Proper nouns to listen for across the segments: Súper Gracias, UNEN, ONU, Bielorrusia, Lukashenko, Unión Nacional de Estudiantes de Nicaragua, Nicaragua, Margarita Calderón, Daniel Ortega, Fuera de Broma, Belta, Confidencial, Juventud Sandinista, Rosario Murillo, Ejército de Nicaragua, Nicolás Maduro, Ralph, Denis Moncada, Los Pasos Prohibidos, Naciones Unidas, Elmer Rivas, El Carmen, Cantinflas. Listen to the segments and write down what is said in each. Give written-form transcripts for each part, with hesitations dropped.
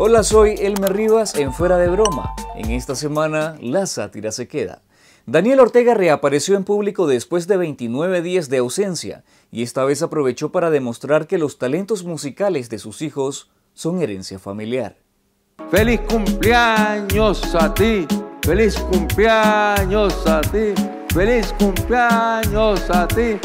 Hola, soy Elmer Rivas en Fuera de Broma. En esta semana, la sátira se queda. Daniel Ortega reapareció en público después de 29 días de ausencia y esta vez aprovechó para demostrar que los talentos musicales de sus hijos son herencia familiar. ¡Feliz cumpleaños a ti! ¡Feliz cumpleaños a ti! ¡Feliz cumpleaños a ti!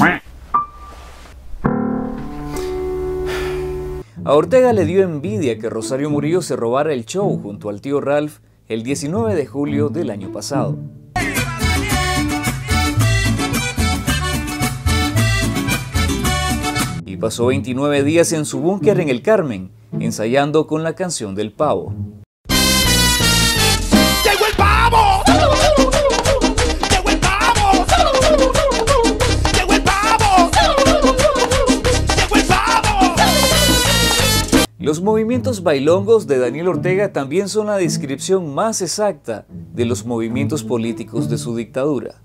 A Ortega le dio envidia que Rosario Murillo se robara el show junto al tío Ralph el 19 de julio del año pasado. Y pasó 29 días en su búnker en El Carmen, ensayando con la canción del pavo. ¡Llegó el pavo! ¡Llegó el pavo! ¡Llegó el pavo! ¡Llegó el pavo! Los movimientos bailongos de Daniel Ortega también son la descripción más exacta de los movimientos políticos de su dictadura.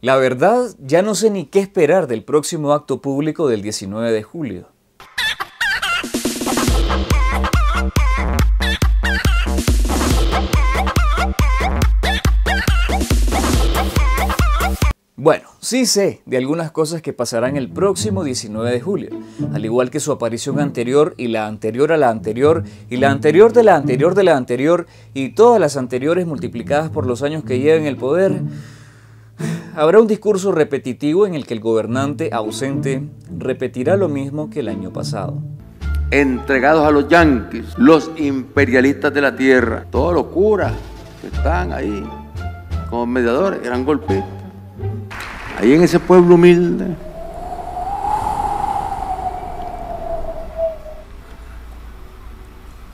La verdad, ya no sé ni qué esperar del próximo acto público del 19 de julio. Bueno, sí sé de algunas cosas que pasarán el próximo 19 de julio, al igual que su aparición anterior y la anterior a la anterior y la anterior de la anterior de la anterior y todas las anteriores multiplicadas por los años que lleva en el poder. Habrá un discurso repetitivo en el que el gobernante ausente repetirá lo mismo que el año pasado. Entregados a los yanquis, los imperialistas de la tierra, todos los curas que están ahí como mediadores, eran golpistas. Ahí en ese pueblo humilde.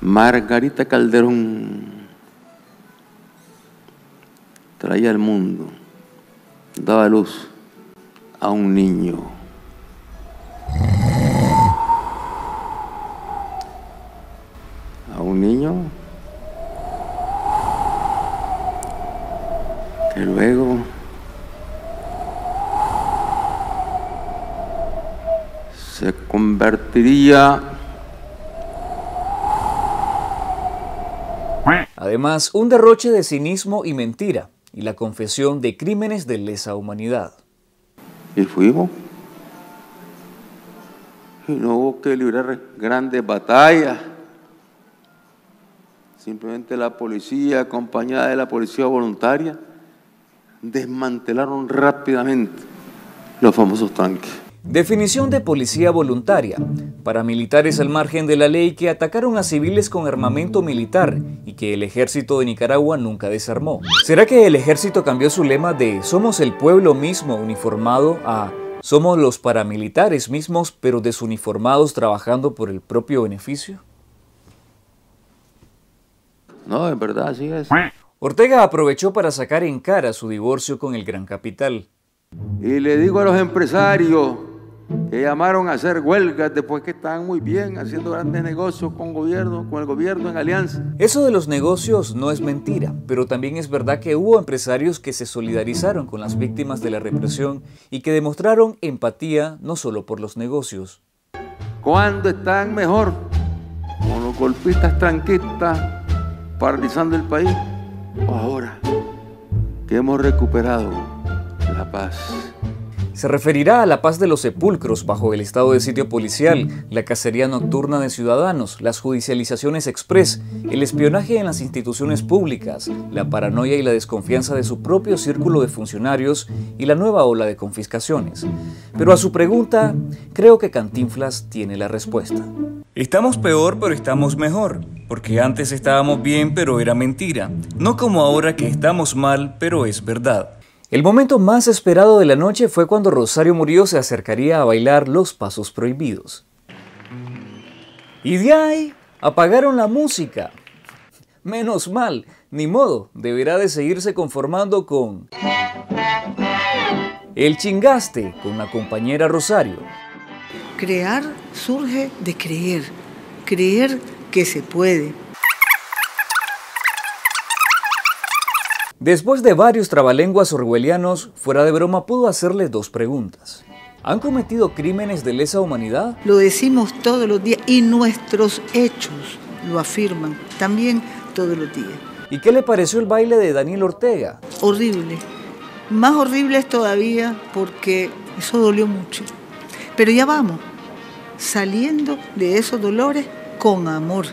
Margarita Calderón traía al mundo. Daba luz a un niño. A un niño que luego se convertiría. Además, un derroche de cinismo y mentira y la confesión de crímenes de lesa humanidad. Y fuimos. Y no hubo que librar grandes batallas. Simplemente la policía, acompañada de la policía voluntaria, desmantelaron rápidamente los famosos tanques. Definición de policía voluntaria: paramilitares al margen de la ley que atacaron a civiles con armamento militar y que el Ejército de Nicaragua nunca desarmó. ¿Será que el Ejército cambió su lema de "somos el pueblo mismo uniformado" a "somos los paramilitares mismos pero desuniformados trabajando por el propio beneficio"? No, en verdad así es. Ortega aprovechó para sacar en cara su divorcio con el gran capital. Y le digo a los empresarios que llamaron a hacer huelgas después que estaban muy bien haciendo grandes negocios con el gobierno en alianza. Eso de los negocios no es mentira, pero también es verdad que hubo empresarios que se solidarizaron con las víctimas de la represión y que demostraron empatía no solo por los negocios. ¿Cuándo están mejor? Con los golpistas tranquistas paralizando el país. O ahora que hemos recuperado la paz. Se referirá a la paz de los sepulcros bajo el estado de sitio policial, la cacería nocturna de ciudadanos, las judicializaciones express, el espionaje en las instituciones públicas, la paranoia y la desconfianza de su propio círculo de funcionarios y la nueva ola de confiscaciones. Pero a su pregunta, creo que Cantinflas tiene la respuesta. Estamos peor, pero estamos mejor. Porque antes estábamos bien, pero era mentira. No como ahora que estamos mal, pero es verdad. El momento más esperado de la noche fue cuando Rosario Murillo se acercaría a bailar Los Pasos Prohibidos. Y de ahí apagaron la música. Menos mal, ni modo, deberá de seguirse conformando con el chingaste con la compañera Rosario. Crear surge de creer, creer que se puede. Después de varios trabalenguas orwellianos, Fuera de Broma pudo hacerles dos preguntas. ¿Han cometido crímenes de lesa humanidad? Lo decimos todos los días y nuestros hechos lo afirman también todos los días. ¿Y qué le pareció el baile de Daniel Ortega? Horrible. Más horrible es todavía porque eso dolió mucho. Pero ya vamos, saliendo de esos dolores con amor.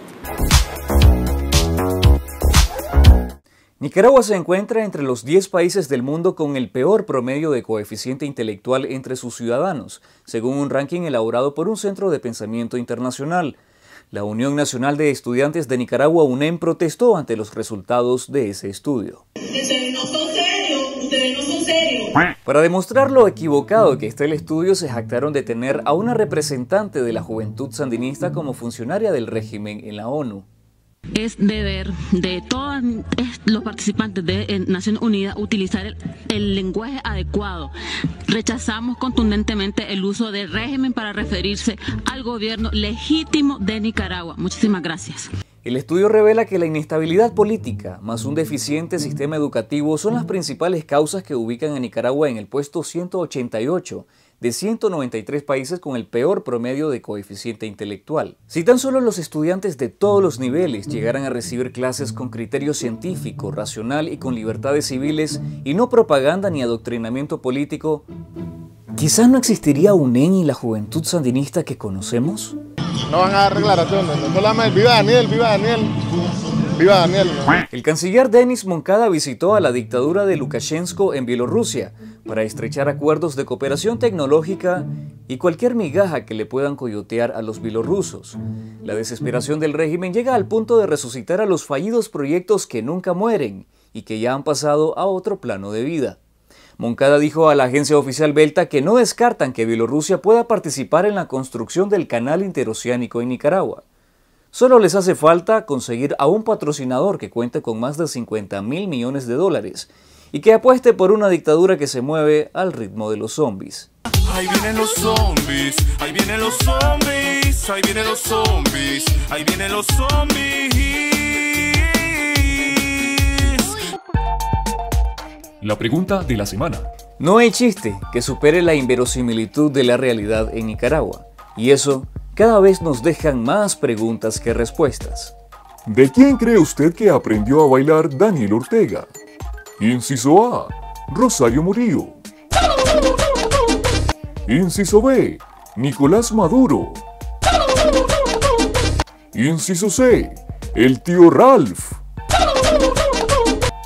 Nicaragua se encuentra entre los 10 países del mundo con el peor promedio de coeficiente intelectual entre sus ciudadanos, según un ranking elaborado por un centro de pensamiento internacional. La Unión Nacional de Estudiantes de Nicaragua, UNEN, protestó ante los resultados de ese estudio. Para demostrar lo equivocado que está el estudio, se jactaron de tener a una representante de la Juventud Sandinista como funcionaria del régimen en la ONU. Es deber de todos los participantes de Naciones Unidas utilizar el lenguaje adecuado. Rechazamos contundentemente el uso del régimen para referirse al gobierno legítimo de Nicaragua. Muchísimas gracias. El estudio revela que la inestabilidad política más un deficiente sistema educativo son las principales causas que ubican a Nicaragua en el puesto 188 de 193 países con el peor promedio de coeficiente intelectual. Si tan solo los estudiantes de todos los niveles llegaran a recibir clases con criterio científico, racional y con libertades civiles, y no propaganda ni adoctrinamiento político, ¿quizás no existiría UNEN y la Juventud Sandinista que conocemos? No van a dar declaraciones, no la más. ¡Viva Daniel! ¡Viva Daniel! ¡Viva Daniel! El canciller Denis Moncada visitó a la dictadura de Lukashenko en Bielorrusia para estrechar acuerdos de cooperación tecnológica y cualquier migaja que le puedan coyotear a los bielorrusos. La desesperación del régimen llega al punto de resucitar a los fallidos proyectos que nunca mueren y que ya han pasado a otro plano de vida. Moncada dijo a la agencia oficial Belta que no descartan que Bielorrusia pueda participar en la construcción del canal interoceánico en Nicaragua. Solo les hace falta conseguir a un patrocinador que cuente con más de $50.000 millones y que apueste por una dictadura que se mueve al ritmo de los zombies. Ahí vienen los zombies, ahí vienen los zombies, ahí vienen los zombies, ahí vienen los zombies. La pregunta de la semana. No hay chiste que supere la inverosimilitud de la realidad en Nicaragua. Y eso cada vez nos dejan más preguntas que respuestas. ¿De quién cree usted que aprendió a bailar Daniel Ortega? Inciso A, Rosario Murillo. Inciso B, Nicolás Maduro. Inciso C, el tío Ralph.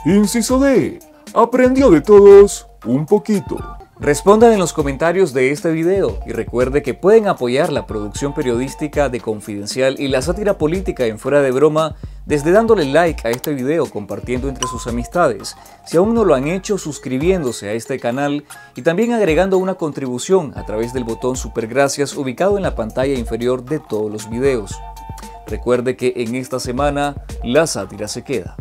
Inciso D, aprendió de todos un poquito. Respondan en los comentarios de este video y recuerde que pueden apoyar la producción periodística de Confidencial y la sátira política en Fuera de Broma desde dándole like a este video, compartiendo entre sus amistades. Si aún no lo han hecho, suscribiéndose a este canal y también agregando una contribución a través del botón Supergracias ubicado en la pantalla inferior de todos los videos. Recuerde que en esta semana la sátira se queda.